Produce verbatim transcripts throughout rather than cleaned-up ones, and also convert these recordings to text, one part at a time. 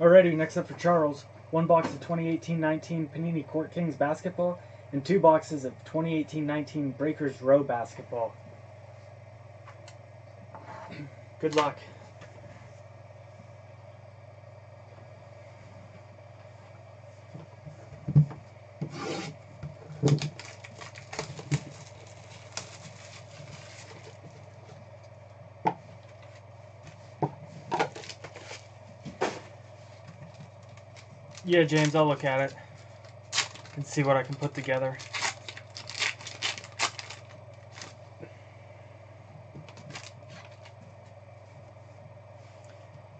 Alrighty, next up for Charles, one box of twenty eighteen nineteen Panini Court Kings basketball and two boxes of twenty eighteen nineteen Breakers Row basketball. Good luck. Yeah, James, I'll look at it and see what I can put together.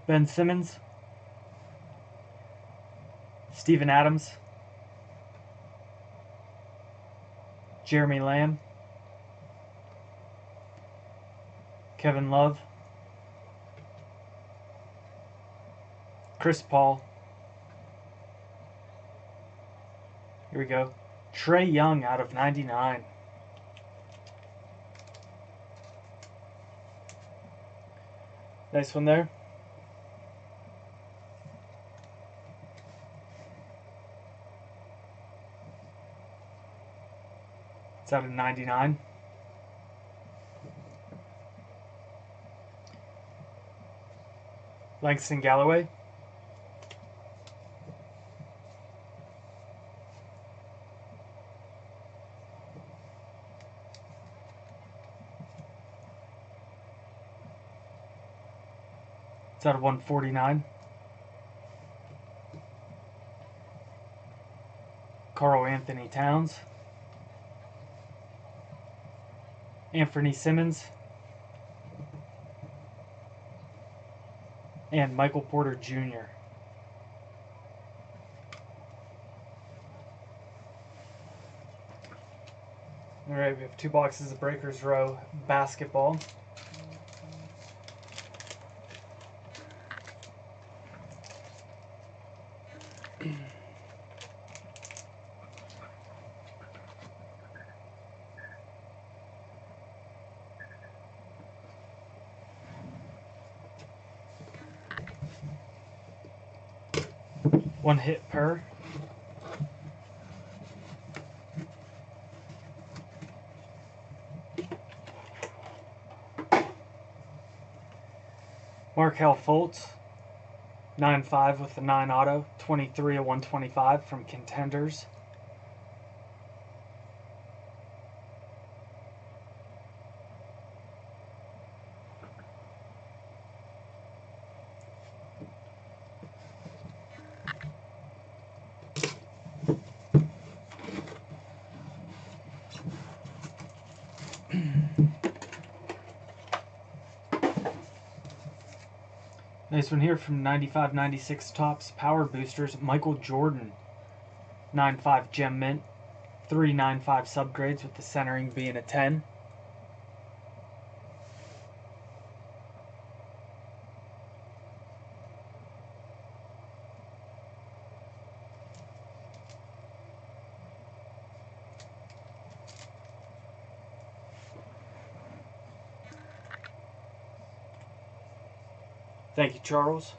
Ben Simmons, Steven Adams, Jeremy Lamb, Kevin Love, Chris Paul. Here we go. Trey Young out of ninety-nine. Nice one there. It's out of ninety-nine. Langston Galloway. It's out of one forty-nine. Karl Anthony Towns. Anthony Simmons. And Michael Porter Junior Alright, we have two boxes of Breakers Row basketball. One hit per. Markel Fultz, nine five with the nine auto, twenty-three of one twenty-five from Contenders. Nice one here from ninety-five ninety-six Tops Power Boosters, Michael Jordan. nine five Gem Mint, three nine five subgrades with the centering being a ten. Thank you, Charles.